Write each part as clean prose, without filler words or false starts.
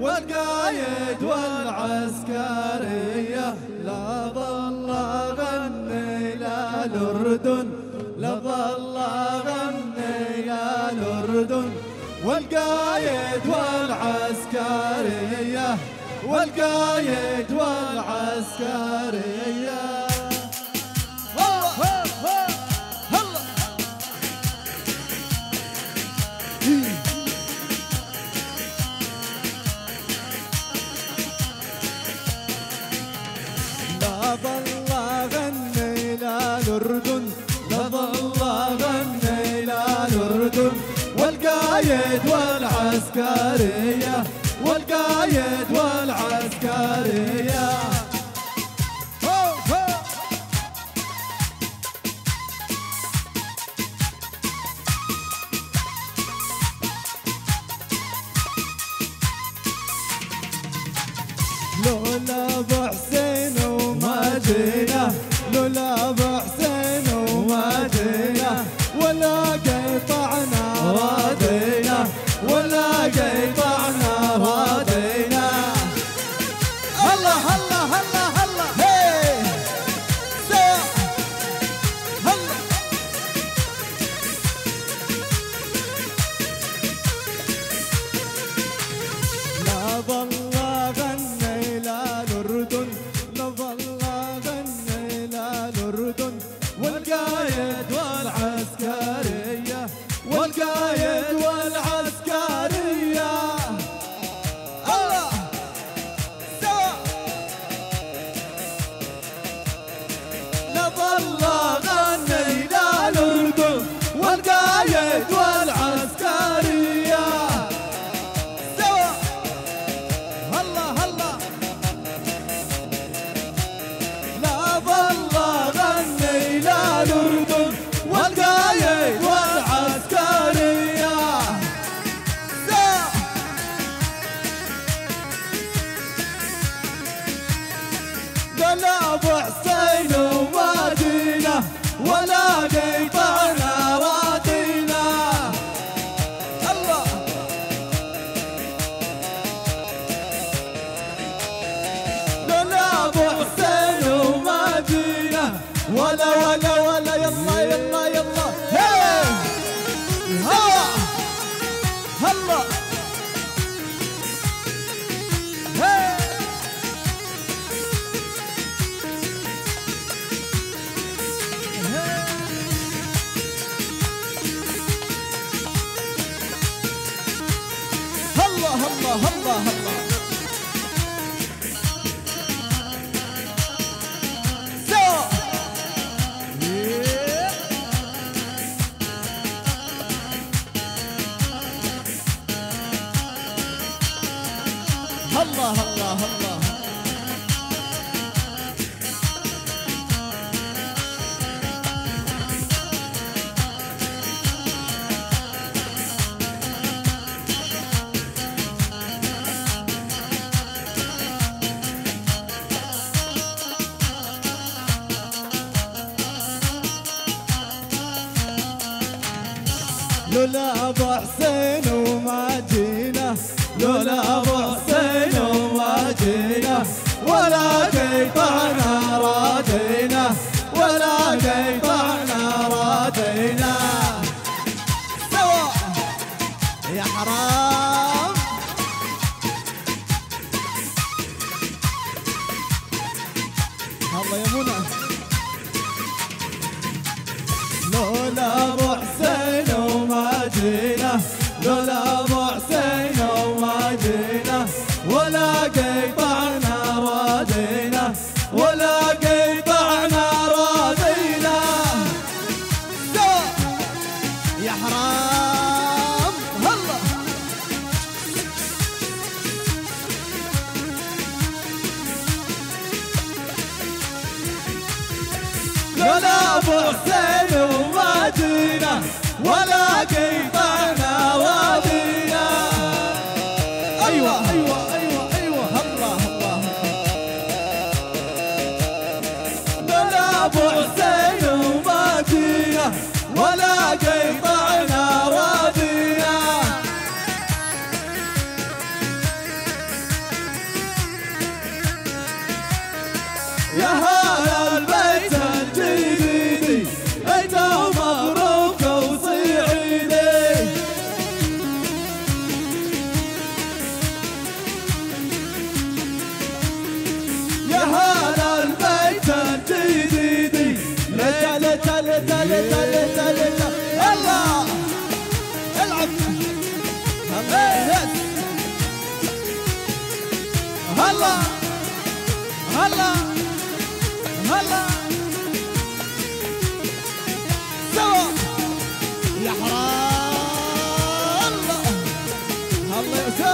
والقايد والعسكرية لا ظل غني لا الأردن، لا ظل غني لا الأردن، والقايد والعسكرية، والقايد والعسكرية. والقايد والعسكرية، والقايد والعسكرية. لولا ابو حسين وما جينا، لولا ابو حسين وما جينا، ولا قطعنا وادينا، ولا قطعنا وادينا. هلا هلا هلا هلا هي سيح هلا. لا ظل غني لا الأردن، لا ظل غني لا الأردن، والقايد والعسكرية، والقايد والعسكرية. الله سوا. لا ظل غني لا الأردن، والقايد والعسكرية سوا. هلا هلا. لا ظل غني لا الأردن، والقايد والعسكرية. ولا ابو حسين وما جينا، ولا قطعنا وادينا. الله. ولا ابو حسين وما جينا، ولا يلا يلا يلا هي هلا هلا هي. هلا هلا هلا هلا سوا. هلا هلا هلا. لولا ابو حسين وما جينا، لولا ابو حسين وما جينا، ولا قطعنا رادينا، ولا قطعنا رادينا. سوا يا حرام. الله يا منى. لولا ابو حسين وما جينا، لولا ابو حسين وما جينا، ولا قطعنا رادينا، ولا قطعنا رادينا. سوا يا حرام. هلا. لولا ابو حسين وما جينا، ولا قطعنا وادينا. ايوه ايوه ايوه ايوه هلا هلا. لولا ابو حسين وما جينا، ولا قطعنا وادينا. هلا هلا هلا سوا يا حرام. هلا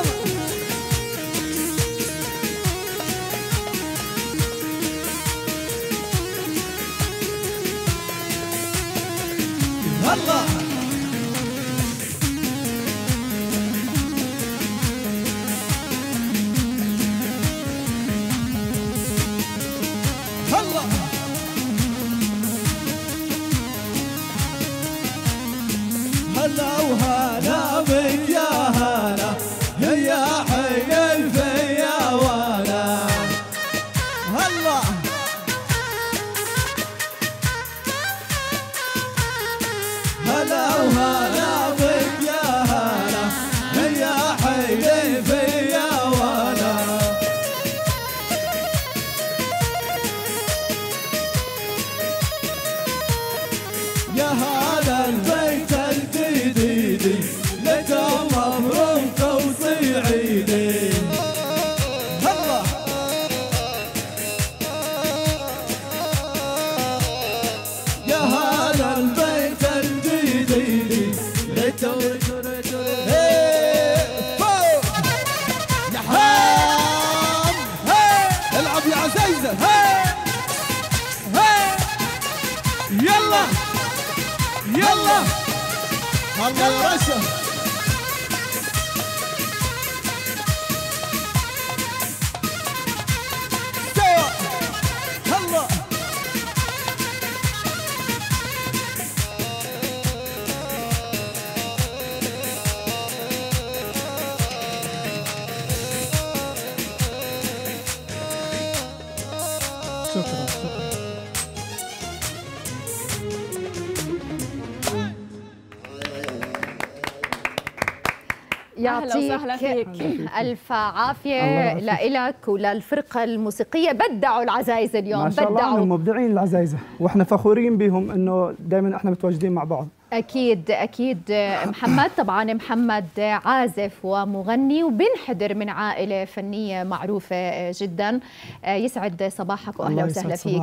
يا أسامة هلا ألف عافية لإلك وللفرقة الموسيقية. بدعوا العزايزة اليوم، ما شاء الله بدعوا، مبدعين العزايزة وإحنا فخورين بهم إنه دائما إحنا متواجدين مع بعض. أكيد أكيد. محمد طبعا محمد عازف ومغني وبنحدر من عائلة فنية معروفة جدا. يسعد صباحك وأهلا وسهلا فيك.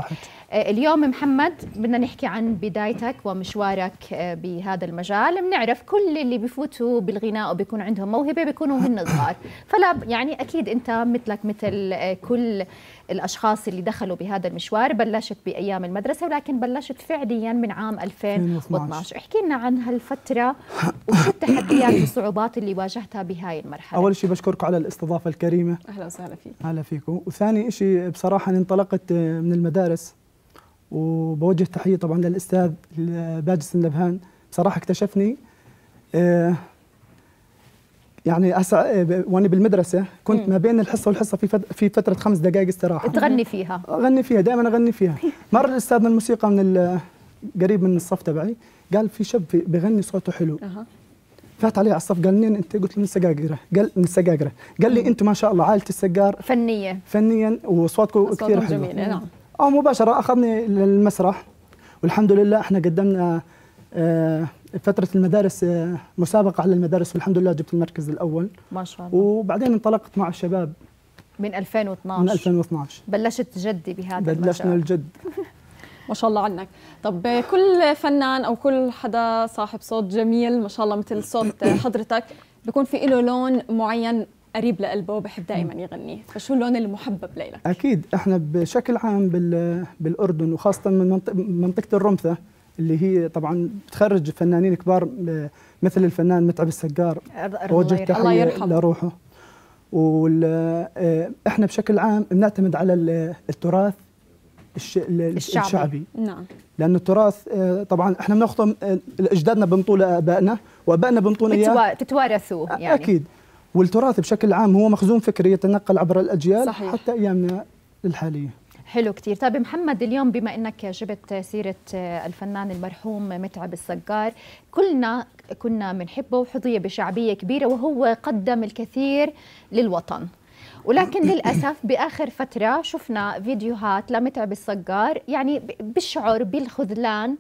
اليوم محمد بدنا نحكي عن بدايتك ومشوارك بهذا المجال. بنعرف كل اللي بفوتوا بالغناء وبيكون عندهم موهبة بيكونوا هن صغار، فلا يعني أكيد أنت مثلك مثل كل الأشخاص اللي دخلوا بهذا المشوار بلشت بأيام المدرسة، ولكن بلشت فعليا من عام 2012. احكي لنا عن هالفترة وشو التحديات والصعوبات اللي واجهتها بهاي المرحلة. أول شيء بشكركم على الاستضافة الكريمة. أهلا وسهلا فيك. أهلا فيكم. وثاني شيء بصراحة انطلقت من المدارس، وبوجه تحية طبعا للأستاذ باجس نبهان. بصراحة اكتشفني يعني وانا بالمدرسه كنت ما بين الحصه والحصه في فتره 5 دقائق استراحه تغني فيها. اغني فيها دائما، اغني فيها. مره الاستاذ من الموسيقى من قريب من الصف تبعي قال في شاب بغني صوته حلو. فات علي على الصف قال منين انت؟ قلت له من السقاقره. قال من السقاقره. قال لي انتم ما شاء الله عائله السقار فنيه فنيا واصواتكم كثير حلوه. نعم. او مباشره اخذني للمسرح، والحمد لله احنا قدمنا فترة المدارس مسابقة على المدارس، والحمد لله جبت المركز الأول. ما شاء الله. وبعدين انطلقت مع الشباب من 2012. من 2012 بلشت جدي بهذا المجال. بلشنا الجد. ما شاء الله عنك. طب كل فنان أو كل حدا صاحب صوت جميل ما شاء الله مثل صوت حضرتك بيكون في له لون معين قريب لقلبه وبحب دائما يغنيه، فشو اللون المحبب لإلك؟ أكيد إحنا بشكل عام بالأردن وخاصة من منطقة الرمثة اللي هي طبعا بتخرج فنانين كبار مثل الفنان متعب الصقار، وجه تحيه لروحه. واحنا بشكل عام بنعتمد على التراث الشعبي. نعم. لانه التراث طبعا احنا بناخذه اجدادنا بنطول ابائنا وابائنا بنطول اياه، تتوارثوه يعني. اكيد. والتراث بشكل عام هو مخزون فكري يتنقل عبر الاجيال. صحيح. حتى ايامنا الحاليه. حلو كتير. طيب محمد اليوم بما انك جبت سيرة الفنان المرحوم متعب الصقار، كلنا كنا بنحبه وحظية بشعبية كبيرة وهو قدم الكثير للوطن، ولكن للأسف بآخر فترة شفنا فيديوهات لمتعب الصقار يعني بشعر بالخذلان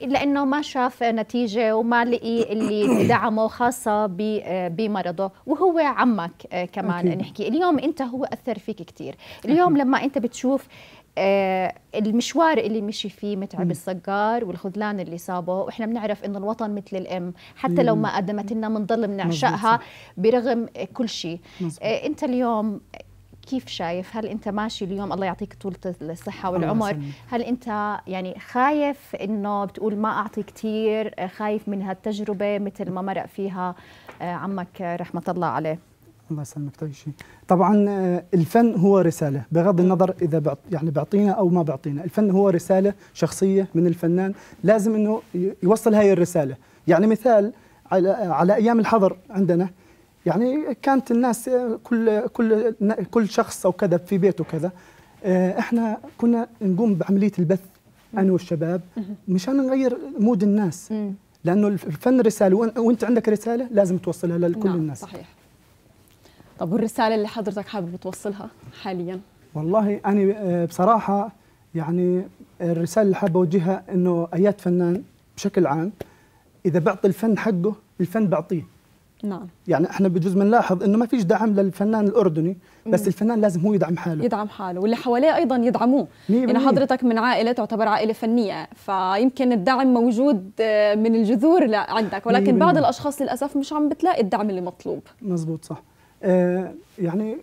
لأنه ما شاف نتيجة وما لقي اللي دعمه خاصة بمرضه، وهو عمك كمان نحكي اليوم أنت هو أثر فيك كتير. اليوم لما أنت بتشوف المشوار اللي مشي فيه متعب الصقار والخذلان اللي صابه، واحنا بنعرف انه الوطن مثل الام، حتى لو ما قدمت لنا بنضل بنعشقها برغم كل شيء. انت اليوم كيف شايف؟ هل انت ماشي اليوم الله يعطيك طولة الصحة والعمر، هل انت يعني خايف انه بتقول ما اعطي كثير، خايف من هالتجربة مثل ما مرق فيها عمك رحمة الله عليه؟ الله يسلمك. طيب شيء طبعا الفن هو رساله، بغض النظر اذا بيعطينا او ما بيعطينا، الفن هو رساله شخصيه من الفنان، لازم انه يوصل هاي الرساله. يعني مثال على ايام الحظر عندنا، يعني كانت الناس كل شخص او كذا في بيته كذا، احنا كنا نقوم بعمليه البث انا والشباب مشان نغير مود الناس، لانه الفن رساله، وانت عندك رساله لازم توصلها لكل الناس. صحيح. طب والرسالة اللي حضرتك حابب توصلها حاليا؟ والله أنا بصراحة يعني الرسالة اللي حابب أوجهها إنه أيات فنان بشكل عام إذا بعطي الفن حقه الفن بعطيه. نعم. يعني إحنا بجوز بنلاحظ إنه ما فيش دعم للفنان الأردني، بس الفنان لازم هو يدعم حاله. يدعم حاله واللي حواليه أيضا يدعموه. إن حضرتك من عائلة تعتبر عائلة فنية، فيمكن الدعم موجود من الجذور عندك، ولكن بعض الأشخاص للأسف مش عم بتلاقي الدعم اللي مطلوب. مزبوط صح. يعني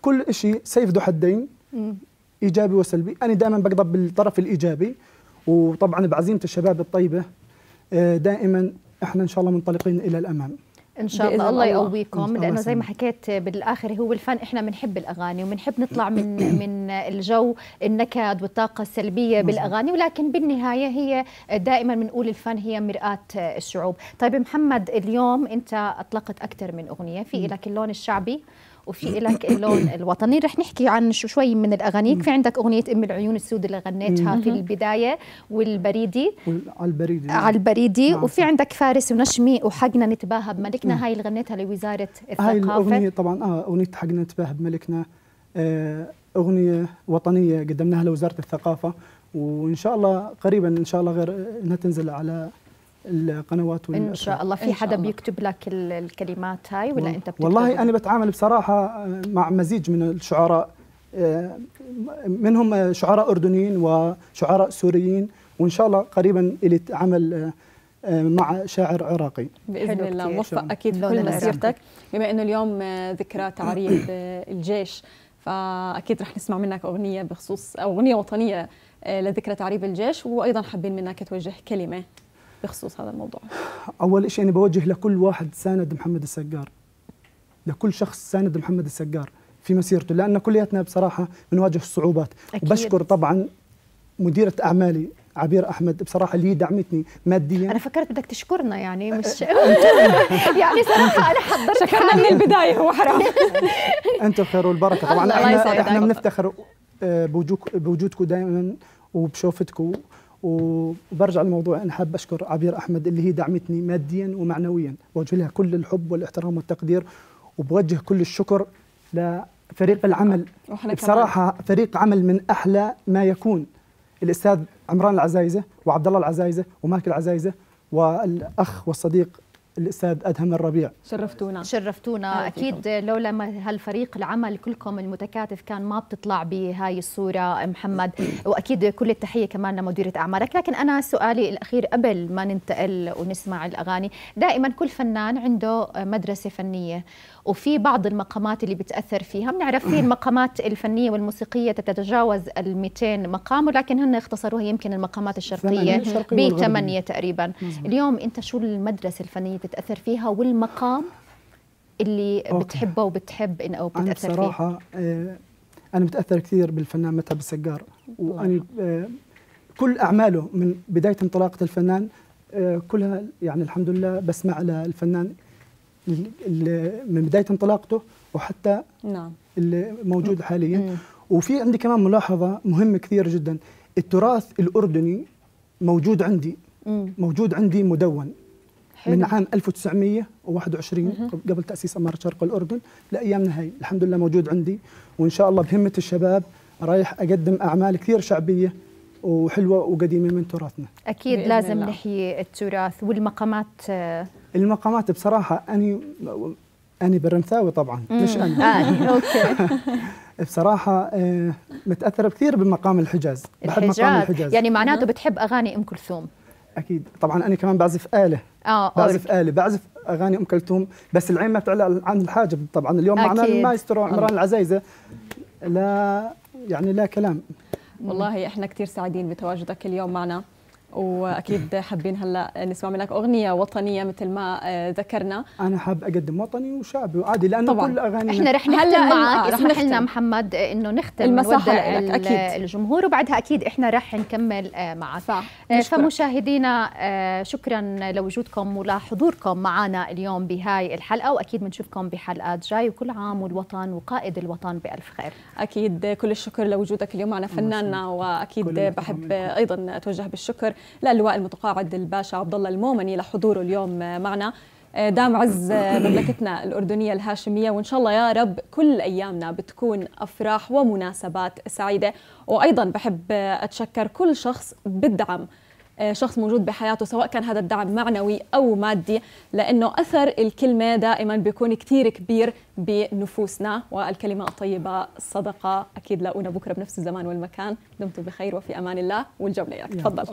كل شيء سيف ذو حدين، ايجابي وسلبي، انا دائما بقضى بالطرف الايجابي، وطبعا بعزيمه الشباب الطيبه دائما احنا ان شاء الله منطلقين الى الامام ان شاء الله. الله يقويكم، لانه زي ما حكيت بالاخر هو الفن، احنا بنحب الاغاني وبنحب نطلع من الجو النكد والطاقه السلبيه بالاغاني، ولكن بالنهايه هي دائما بنقول الفن هي مرآة الشعوب. طيب محمد، اليوم انت اطلقت اكثر من اغنيه، في لك اللون الشعبي وفي لك اللون الوطني، رح نحكي عن شوي من الاغانيك. في عندك اغنيه ام العيون السود اللي غنيتها في البدايه، والبريدي على البريدي وفي عندك فارس ونشمي وحقنا نتباهى بملكنا، هاي اللي غنيتها لوزاره الثقافه. هاي الاغنيه طبعا اغنيه حقنا نتباهى بملكنا اغنيه وطنيه قدمناها لوزاره الثقافه، وان شاء الله قريبا ان شاء الله غير انها تنزل على القنوات ان شاء الله. في حدا بيكتب لك الكلمات هاي ولا انت بتكتب؟ والله انا بتعامل بصراحه مع مزيج من الشعراء، منهم شعراء اردنيين وشعراء سوريين، وان شاء الله قريبا الي عمل مع شاعر عراقي باذن الله. موفق اكيد في كل مسيرتك. بما انه اليوم ذكرى تعريف الجيش، فاكيد رح نسمع منك اغنيه بخصوص اغنيه وطنيه لذكرى تعريف الجيش، وايضا حابين منك توجه كلمه بخصوص هذا الموضوع. أول شيء أنا بوجه لكل واحد ساند محمد السقار، لكل شخص ساند محمد السقار في مسيرته، لأن كلياتنا بصراحة بنواجه الصعوبات. وبشكر طبعا مديرة أعمالي عبير احمد بصراحه اللي دعمتني ماديا. انا فكرت بدك تشكرنا يعني مش يعني صراحه انا حضرت شكرنا من البدايه، هو حرام. انتم الخير والبركه طبعا. احنا بنفتخر بوجودكم دائما وبشوفتكم. وبرجع للموضوع، انا حابب اشكر عبير احمد اللي هي دعمتني ماديا ومعنويا، بوجه لها كل الحب والاحترام والتقدير، وبوجه كل الشكر لفريق العمل. بصراحه فريق عمل من احلى ما يكون، الاستاذ عمران العزايزة وعبد الله العزايزة وماكل العزايزة والاخ والصديق الأستاذ أدهم الربيع. شرفتونا. شرفتونا أكيد، لولا ما هالفريق العمل كلكم المتكاتف كان ما بتطلع بهاي الصورة محمد، وأكيد كل التحية كمان لمديرة أعمالك. لكن أنا سؤالي الأخير قبل ما ننتقل ونسمع الأغاني، دائما كل فنان عنده مدرسة فنية، وفي بعض المقامات اللي بتأثر فيها، بنعرف في المقامات الفنية والموسيقية تتجاوز 200 مقام، ولكن هن اختصروها يمكن المقامات الشرقية ب8 تقريبا. اليوم أنت شو المدرسة الفنية بتأثر فيها والمقام اللي بتحبه وبتحب أو بتأثر فيه؟ بصراحة أنا بتأثر كثير بالفنان متعب الصقار، وأنا كل أعماله من بداية انطلاقة الفنان كلها يعني الحمد لله بسمع للفنان من بداية انطلاقته وحتى اللي موجود حاليا. وفي عندي كمان ملاحظة مهمة كثير جدا، التراث الأردني موجود عندي، مدون من عام 1921 قبل تأسيس أمارة شرق الأردن لأيامنا هاي، الحمد لله موجود عندي. وإن شاء الله بهمة الشباب رايح أقدم أعمال كثير شعبية وحلوه وقديمه من تراثنا. اكيد لازم نحيي التراث والمقامات. المقامات بصراحه انا برمثاوي طبعا مش انا اوكي بصراحه متاثره كثير بمقام الحجاز. بحب مقام الحجاز يعني معناته بتحب اغاني ام كلثوم. اكيد طبعا انا كمان بعزف آلة. بعزف آلة، بعزف اغاني ام كلثوم بس العين ما بتعلى عن الحاجب طبعا. اليوم معنا المايسترو عمران العزايزة، لا يعني لا كلام. والله احنا كثير سعيدين بتواجدك اليوم معنا، واكيد حابين هلا نسمع منك اغنيه وطنيه مثل ما ذكرنا. انا حاب اقدم وطني وشعبي وعادي لانه طبعاً. كل اغاني احنا رح نختم معك. اسمح لنا محمد انه نختم المساحه لك اكيد الجمهور، وبعدها اكيد احنا رح نكمل معك. فمشاهدينا شكرا لوجودكم ولحضوركم معنا اليوم بهاي الحلقه، واكيد بنشوفكم بحلقات جاي. وكل عام والوطن وقائد الوطن بالف خير. اكيد كل الشكر لوجودك اليوم معنا فناننا، واكيد بحب ايضا اتوجه بالشكر للواء المتقاعد الباشا عبد الله المومني لحضوره اليوم معنا. دام عز مملكتنا الأردنية الهاشمية، وإن شاء الله يا رب كل أيامنا بتكون أفراح ومناسبات سعيدة. وأيضا بحب أتشكر كل شخص بدعم شخص موجود بحياته، سواء كان هذا الدعم معنوي أو مادي، لأنه أثر الكلمة دائما بيكون كتير كبير بنفوسنا. والكلمة الطيبة الصدقة. أكيد لاقونا بكرة بنفس الزمان والمكان. دمتم بخير وفي أمان الله. والجولة لك، تفضل.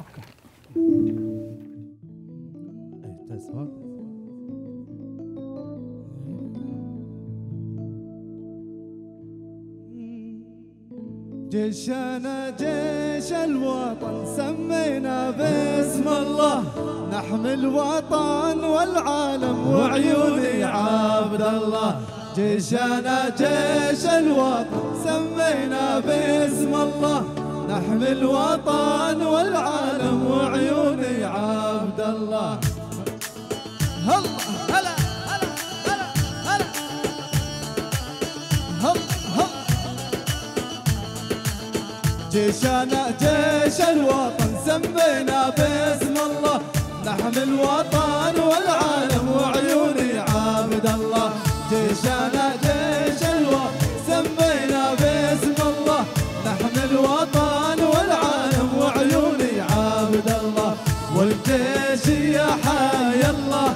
جيشنا جيش الوطن سمينا باسم الله، نحمي الوطن والعالم وعيوني عبد الله. جيشنا جيش الوطن سمينا باسم الله، نحمي الوطن والعالم وعيوني عبد الله. هلا هلا هلا هلا هلا هلا هلا. جيشنا جيش الوطن سمينا باسم الله، نحمي الوطن والعالم وعيوني عبد الله. جيشنا جيش الوطن سمينا باسم الله، نحمي الوطن والجيش يا حي الله،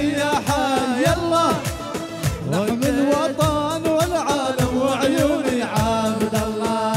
يا حي الله، نحمي الوطن والعالم وعيوني عبد الله.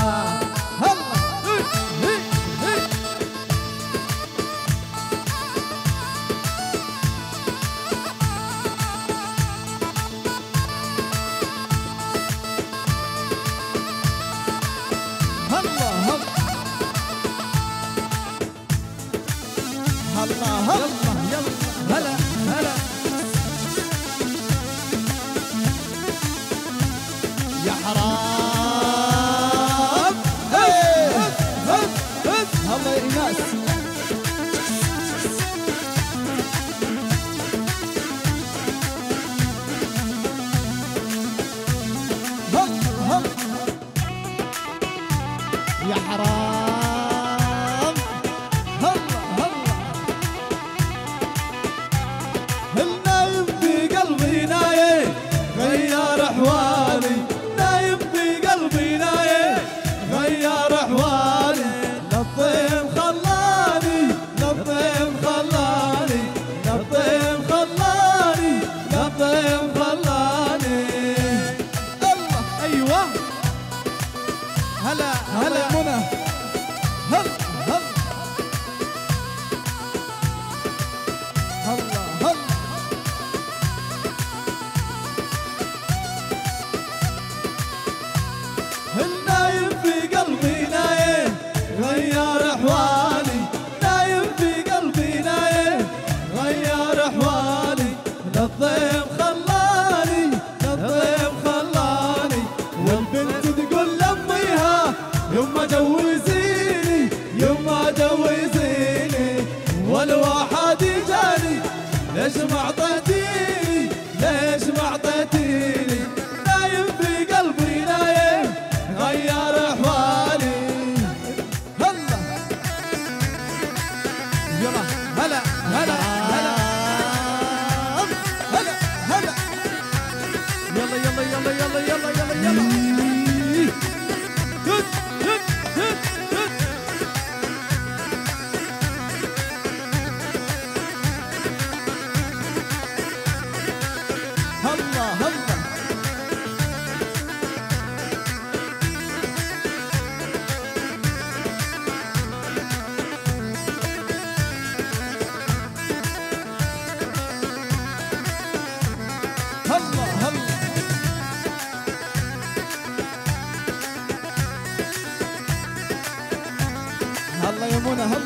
ابونا هلا.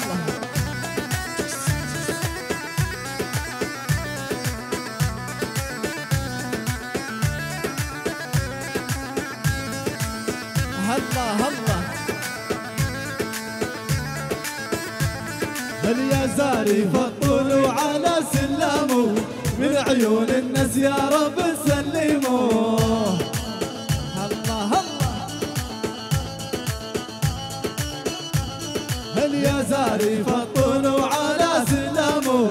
هلا هلا اليزاري فطلوا على سلمه من عيون الناس يا رب سلموه. هلا هلا اليزاري فطلوا على سلمه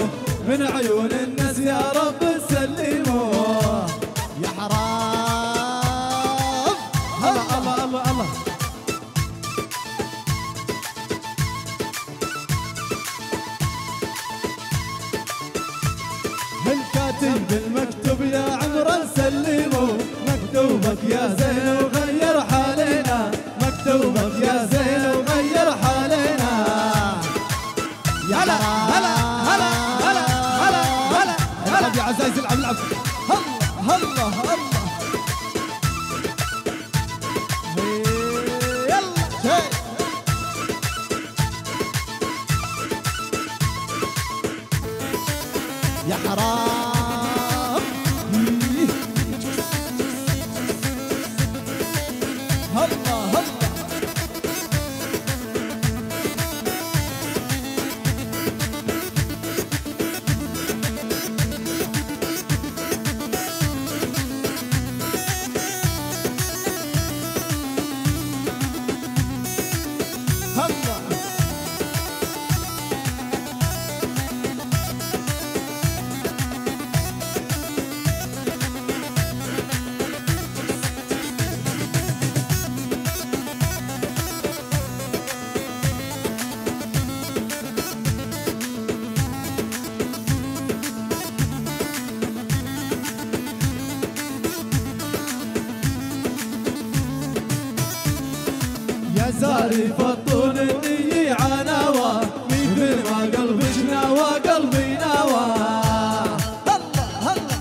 من عيون الناس يا رب سلموه. يا حرام الله الله الله الله بالمكتوب يا عمران سلموا مكتوبك يا زين وغير حالنا مكتوبك يا زين وغير حالنا. هلا هلا هلا هلا هلا هلا هلا يا عزايز العب العب. هلا هلا هلا يا حرام زاري فطون النية عناوة مثل ما قلبك ناوى قلبي ناوى. هلا هلا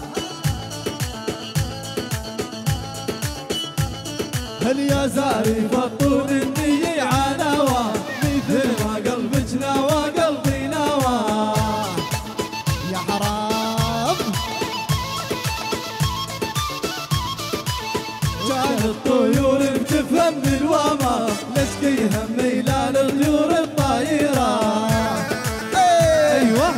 هل يا زاري فطون النية عناوة مثل ما قلبك ناوى قلبي ناوى. يا حرام جعل الطيور بتفهم بالوامة لسقيها ميلان الطيور الطايرة. ايوه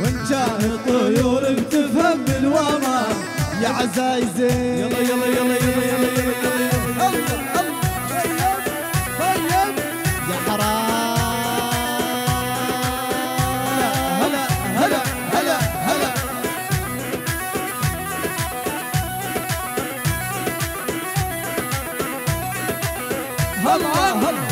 وان جاء الطيور بتفهم بالوامة يا عزايزي. يلا يلا يلا يلا يلا يلا يلا طيب يا حرام. هلا هلا هلا هلا هلا هلا